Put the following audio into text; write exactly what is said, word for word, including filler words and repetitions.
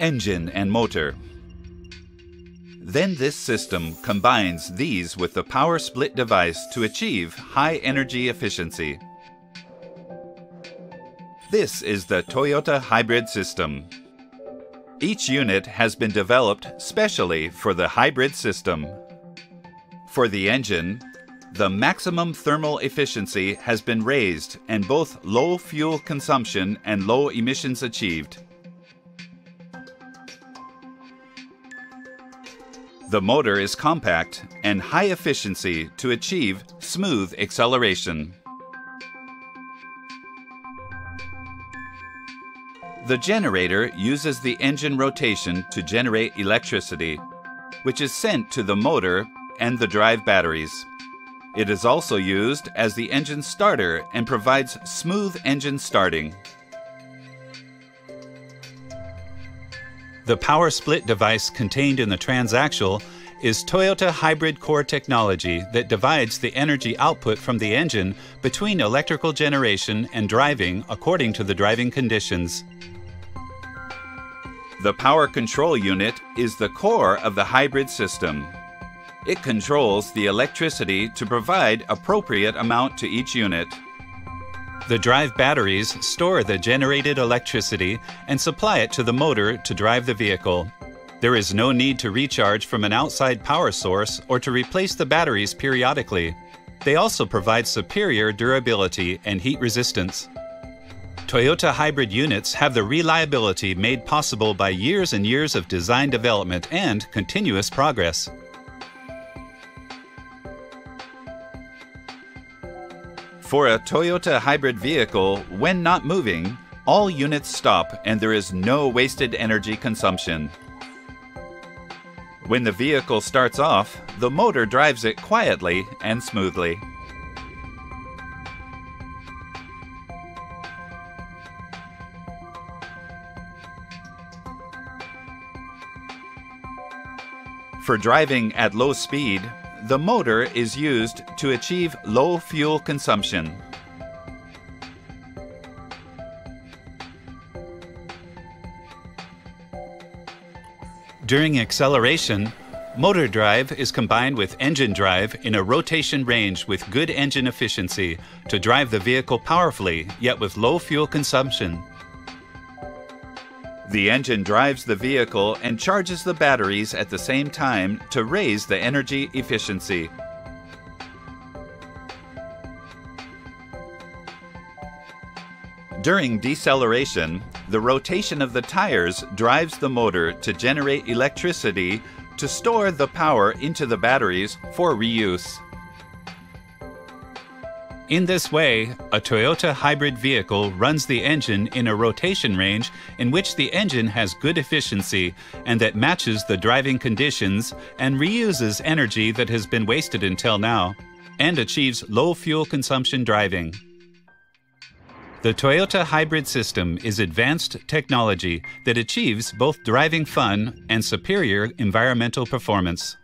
engine and motor. Then this system combines these with the power split device to achieve high energy efficiency. This is the Toyota hybrid system. Each unit has been developed specially for the hybrid system. For the engine, the maximum thermal efficiency has been raised and both low fuel consumption and low emissions achieved. The motor is compact and high efficiency to achieve smooth acceleration. The generator uses the engine rotation to generate electricity, which is sent to the motor and the drive batteries. It is also used as the engine starter and provides smooth engine starting. The power split device contained in the transaxle is Toyota hybrid core technology that divides the energy output from the engine between electrical generation and driving according to the driving conditions. The power control unit is the core of the hybrid system. It controls the electricity to provide appropriate amount to each unit. The drive batteries store the generated electricity and supply it to the motor to drive the vehicle. There is no need to recharge from an outside power source or to replace the batteries periodically. They also provide superior durability and heat resistance. Toyota hybrid units have the reliability made possible by years and years of design development and continuous progress. For a Toyota hybrid vehicle, when not moving, all units stop and there is no wasted energy consumption. When the vehicle starts off, the motor drives it quietly and smoothly. For driving at low speed, the motor is used to achieve low fuel consumption. During acceleration, motor drive is combined with engine drive in a rotation range with good engine efficiency to drive the vehicle powerfully, yet with low fuel consumption. The engine drives the vehicle and charges the batteries at the same time to raise the energy efficiency. During deceleration, the rotation of the tires drives the motor to generate electricity to store the power into the batteries for reuse. In this way, a Toyota hybrid vehicle runs the engine in a rotation range in which the engine has good efficiency and that matches the driving conditions and reuses energy that has been wasted until now, and achieves low fuel consumption driving. The Toyota hybrid system is advanced technology that achieves both driving fun and superior environmental performance.